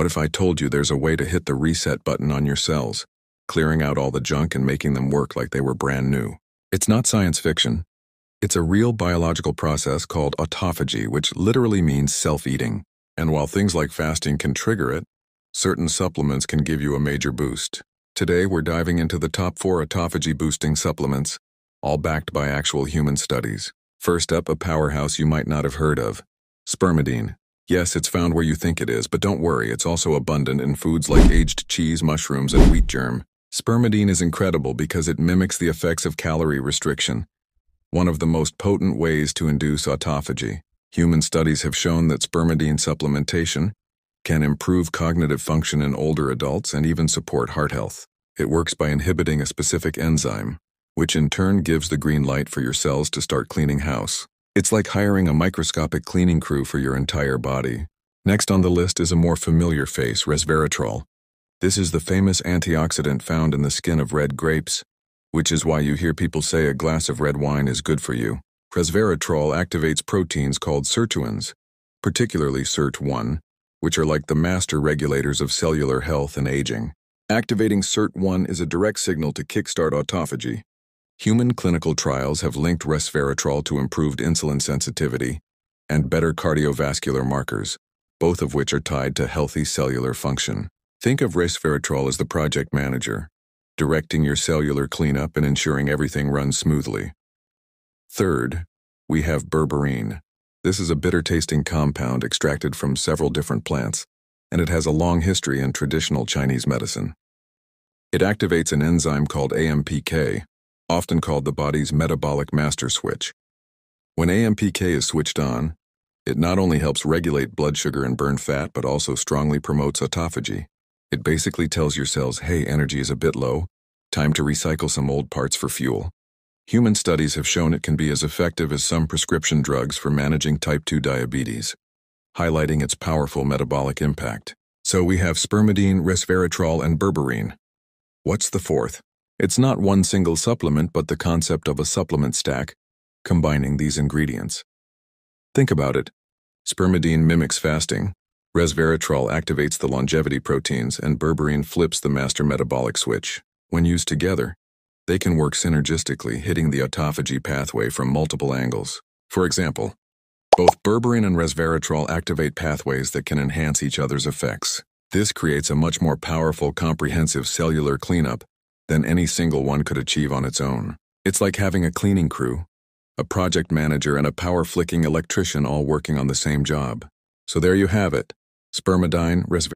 What if I told you there's a way to hit the reset button on your cells, clearing out all the junk and making them work like they were brand new? It's not science fiction. It's a real biological process called autophagy, which literally means self-eating. And while things like fasting can trigger it, certain supplements can give you a major boost. Today, we're diving into the top 4 autophagy-boosting supplements, all backed by actual human studies. First up, a powerhouse you might not have heard of, spermidine. Yes, it's found where you think it is, but don't worry, it's also abundant in foods like aged cheese, mushrooms, and wheat germ. Spermidine is incredible because it mimics the effects of calorie restriction, one of the most potent ways to induce autophagy. Human studies have shown that spermidine supplementation can improve cognitive function in older adults and even support heart health. It works by inhibiting a specific enzyme, which in turn gives the green light for your cells to start cleaning house. It's like hiring a microscopic cleaning crew for your entire body. Next on the list is a more familiar face, resveratrol. This is the famous antioxidant found in the skin of red grapes, which is why you hear people say a glass of red wine is good for you. Resveratrol activates proteins called sirtuins, particularly SIRT1, which are like the master regulators of cellular health and aging. Activating SIRT1 is a direct signal to kickstart autophagy. Human clinical trials have linked resveratrol to improved insulin sensitivity and better cardiovascular markers, both of which are tied to healthy cellular function. Think of resveratrol as the project manager, directing your cellular cleanup and ensuring everything runs smoothly. Third, we have berberine. This is a bitter-tasting compound extracted from several different plants, and it has a long history in traditional Chinese medicine. It activates an enzyme called AMPK, often called the body's metabolic master switch. When AMPK is switched on, it not only helps regulate blood sugar and burn fat, but also strongly promotes autophagy. It basically tells your cells, hey, energy is a bit low, time to recycle some old parts for fuel. Human studies have shown it can be as effective as some prescription drugs for managing type 2 diabetes, highlighting its powerful metabolic impact. So we have spermidine, resveratrol, and berberine. What's the fourth? It's not one single supplement, but the concept of a supplement stack, combining these ingredients. Think about it. Spermidine mimics fasting, resveratrol activates the longevity proteins, and berberine flips the master metabolic switch. When used together, they can work synergistically, hitting the autophagy pathway from multiple angles. For example, both berberine and resveratrol activate pathways that can enhance each other's effects. This creates a much more powerful, comprehensive cellular cleanup than any single one could achieve on its own. It's like having a cleaning crew, a project manager, and a power-flicking electrician all working on the same job. So there you have it, spermidine, resveratrol.